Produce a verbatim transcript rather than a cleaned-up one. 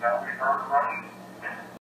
that we are running.